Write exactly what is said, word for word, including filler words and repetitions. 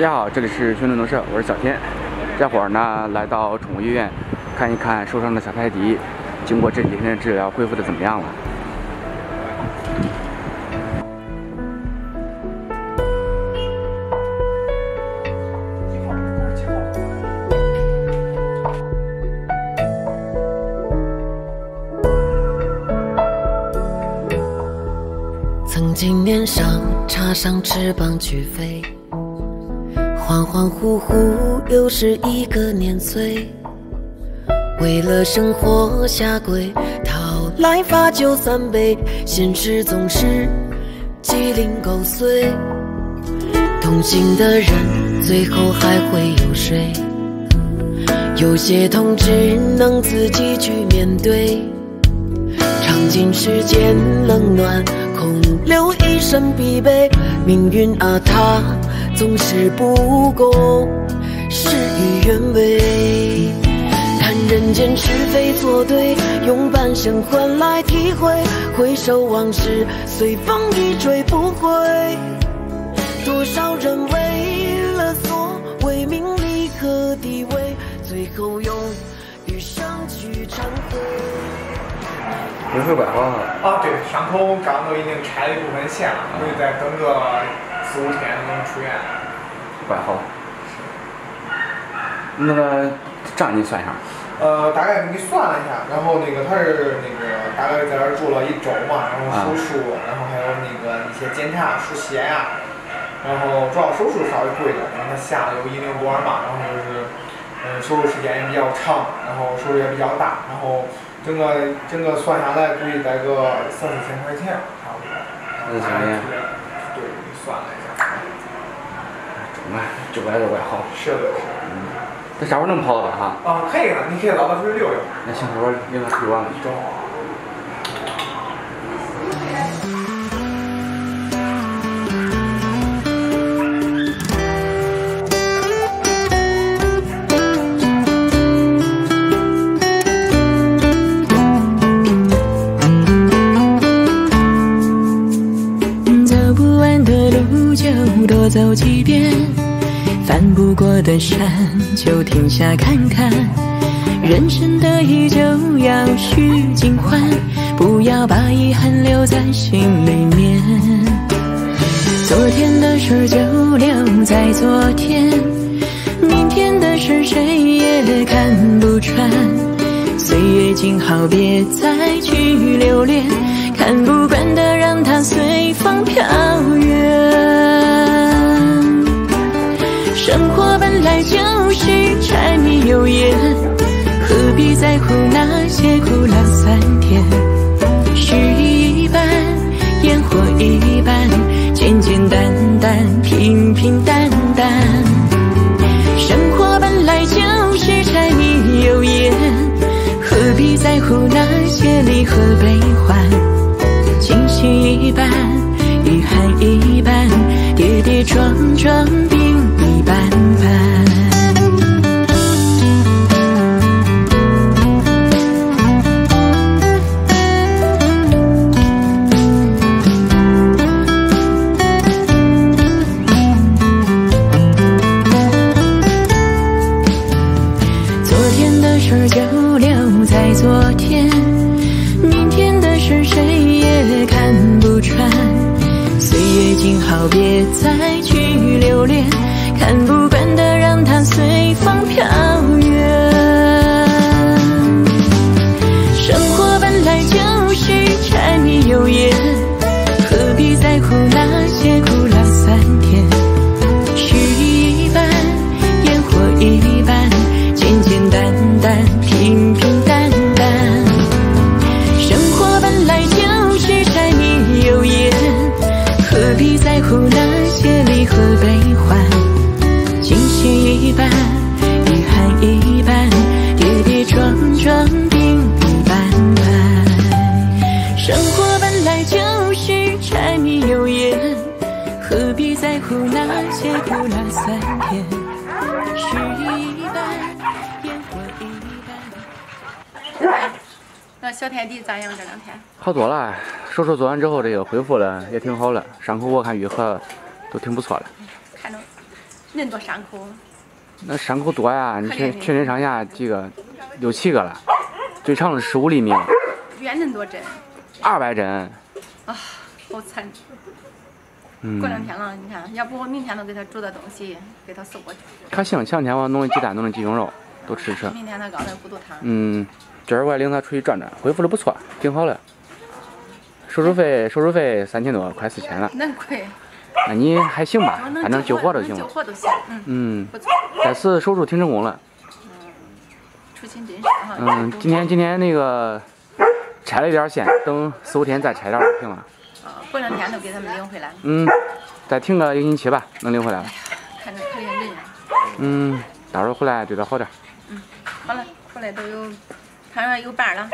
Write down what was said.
大家好，这里是宣传农舍，我是小天。这会儿呢，来到宠物医院看一看受伤的小泰迪，经过这几天的治疗，恢复的怎么样了？ 曾经年少，插上翅膀去飞，恍恍惚惚又是一个年岁。为了生活下跪，讨来罚酒三杯，现实总是鸡零狗碎。同行的人最后还会有谁？有些痛只能自己去面对，尝尽世间冷暖。 空留一身疲惫，命运啊，它总是不公，事与愿违。看人间是非作对，用半生换来体会。回首往事，随风一吹不回。多少人为了所谓名利和地位，最后用余生去忏悔。 人会拐弯啊！对，航空港口已经拆了一部分线了，估计再等个四五天能出院。拐弯。那个账你算一下。呃，大概给你算了一下，然后那个他是那个大概在这儿住了一周嘛，然后手术，啊、然后还有那个一些检查，输血呀，然后主要手术稍微贵点，然后他下了有一零多二嘛，然后就是，嗯，手术时间也比较长，然后手术也比较大，然后。 整个整个算下来，估计得个三四千块钱，差不多。三四千。对，算了一下。中啊，九百多块好。是的，是。嗯。这啥时候能跑了哈？啊，可以了，你可以老早出去溜溜。那行，我溜达溜完了。中。走几遍，翻不过的山就停下看看。人生得意就要须尽欢，不要把遗憾留在心里面。昨天的事就留在昨天，明天的事谁也看不穿。岁月静好，别再去留恋，看不惯的让它随风飘远。 生活本来就是柴米油盐，何必在乎那些苦辣酸甜？诗一半，烟火一半，简简单单，平平淡淡。生活本来就是柴米油盐，何必在乎那些离合悲欢？清醒一半，遗憾一半，跌跌撞撞，并。 斑斑。昨天的事就留在昨天，明天的事谁也看不穿。岁月静好，别再去留恋。 看不惯的，让它随风飘远。生活本来就是柴米油盐，何必在乎那些苦辣酸甜？诗一半，烟火一半，简简单单，平平淡淡。生活本来就是柴米油盐，何必在乎那些离合悲欢？ 惊喜一半，遗憾一半，跌跌撞撞，平平淡淡。生活本来就是柴米油盐，何必在乎那些苦辣酸甜？诗一半，烟火一半。那小泰迪咋样？这两天好多了，手术做完之后，这个恢复了，也挺好了，伤口我看愈合都挺不错了。看着。恁多伤口？那伤口多呀，你全全身上下这个六七个了，最长是十五厘米。约恁多针？二百针。啊，好惨。嗯。过两天了，你看，要不我明天都给他煮的东西给他送过去。可行，前两天我弄了鸡蛋，弄了鸡胸肉，都吃吃。明天他搞点骨头汤。嗯，今儿我还领他出去转转，恢复的不错，挺好了。 手术费，手术费三千多，快四千了。难怪。那你还行吧，反正救活就行了。救活都行，嗯。嗯，不错。这次手术挺成功了。嗯，出勤真是哈。嗯，今天今天那个拆了一点线，等四五天再拆点，行吗？啊，过两天都给他们领回来。嗯，再停个一个星期吧，能领回来了。看着可怜人呀。嗯，到时候回来对他好点。嗯，好了，回来都有，看着有伴了。